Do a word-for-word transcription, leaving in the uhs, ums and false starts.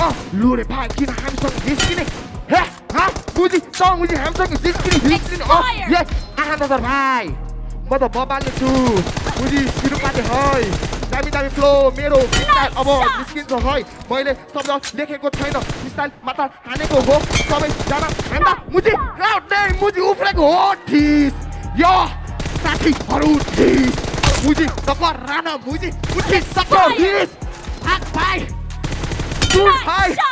어, 룰에 밝힌 함성 디스키니 헤! 하! 굳이 똥우지 함성 디스키니 디스키니 어! 예! 아한다 서바이! 뭐더 뭐발려 주! 굳이 기름까지 허이! दामी दामी फ्लो मेरो स्टाइल अब निस्किन्छ है मैले शब्द लेखेको छैन स्टाइल मात्र हानेको हो सबै जना भन्दा मुजी क्राउड नै मुजी उफ्रेको हो ठिस यो साथी हरु ठिस मुजी सपर राना मुजी उठि सपर ठिस हात भाइ जुल भाइ